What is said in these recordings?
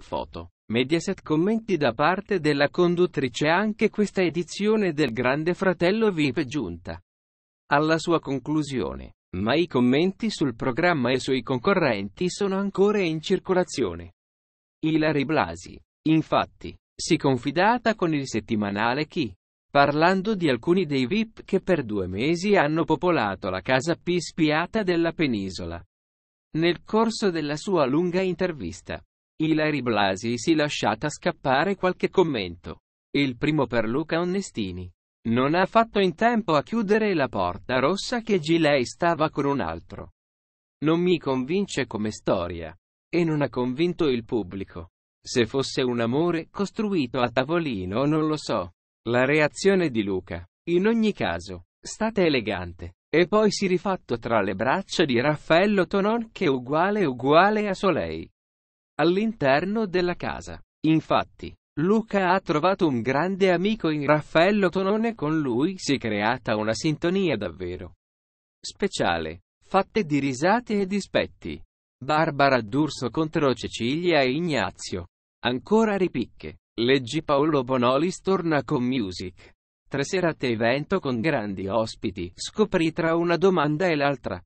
Foto. Mediaset. Commenti da parte della conduttrice. Anche questa edizione del Grande Fratello VIP è giunta alla sua conclusione, ma i commenti sul programma e sui concorrenti sono ancora in circolazione. Ilary Blasi, infatti, si è confidata con il settimanale Chi, parlando di alcuni dei VIP che per 2 mesi hanno popolato la casa più spiata della penisola. Nel corso della sua lunga intervista, Ilary Blasi si è lasciata scappare qualche commento. Il primo per Luca Onestini. Non ha fatto in tempo a chiudere la porta rossa che Chi lei stava con un altro. Non mi convince come storia. E non ha convinto il pubblico. Se fosse un amore costruito a tavolino non lo so. La reazione di Luca. In ogni caso, state elegante. E poi si rifatto tra le braccia di Raffaello Tonon che è uguale a Soleil. All'interno della casa. Infatti, Luca ha trovato un grande amico in Raffaello Tonon e con lui si è creata una sintonia davvero speciale, fatte di risate e dispetti. Barbara D'Urso contro Cecilia e Ignazio. Ancora ripicche. Leggi. Paolo Bonolis torna con Music. 3 serate evento con grandi ospiti. Scoprì tra una domanda e l'altra.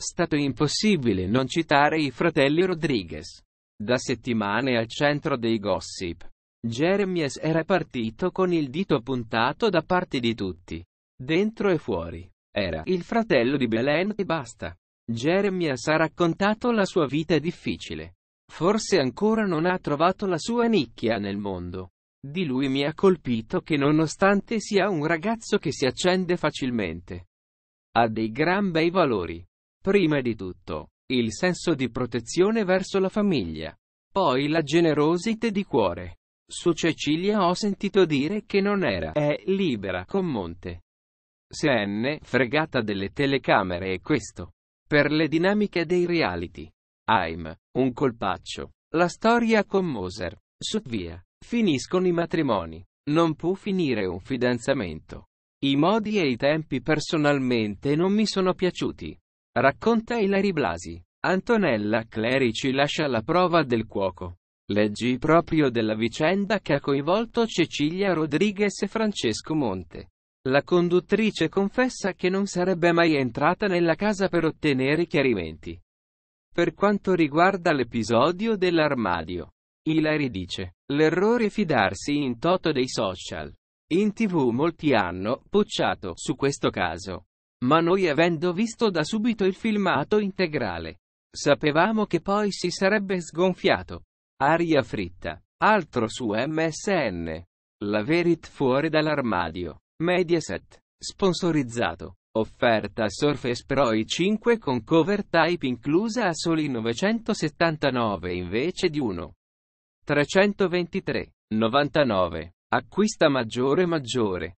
Stato impossibile non citare i fratelli Rodriguez. Da settimane al centro dei gossip. Jeremias era partito con il dito puntato da parte di tutti. Dentro e fuori. Era il fratello di Belen e basta. Jeremias ha raccontato la sua vita difficile. Forse ancora non ha trovato la sua nicchia nel mondo. Di lui mi ha colpito che nonostante sia un ragazzo che si accende facilmente, ha dei gran bei valori. Prima di tutto, il senso di protezione verso la famiglia. Poi la generosità di cuore. Su Cecilia ho sentito dire che non è libera con Monte. Se è fregata delle telecamere e questo. Per le dinamiche dei reality. I'm un colpaccio. La storia con Moser. Su via. Finiscono i matrimoni. Non può finire un fidanzamento. I modi e i tempi personalmente non mi sono piaciuti. Racconta Ilary Blasi. Antonella Clerici lascia la prova del cuoco. Leggi proprio della vicenda che ha coinvolto Cecilia Rodriguez e Francesco Monte. La conduttrice confessa che non sarebbe mai entrata nella casa per ottenere chiarimenti. Per quanto riguarda l'episodio dell'armadio, Ilary dice, l'errore è fidarsi in toto dei social. In TV molti hanno pucciato su questo caso. Ma noi avendo visto da subito il filmato integrale, sapevamo che poi si sarebbe sgonfiato. Aria fritta. Altro su MSN. La verità fuori dall'armadio. Mediaset. Sponsorizzato. Offerta Surface Pro i5 con cover type inclusa a soli $979 invece di $1.323,99. Acquista maggiore.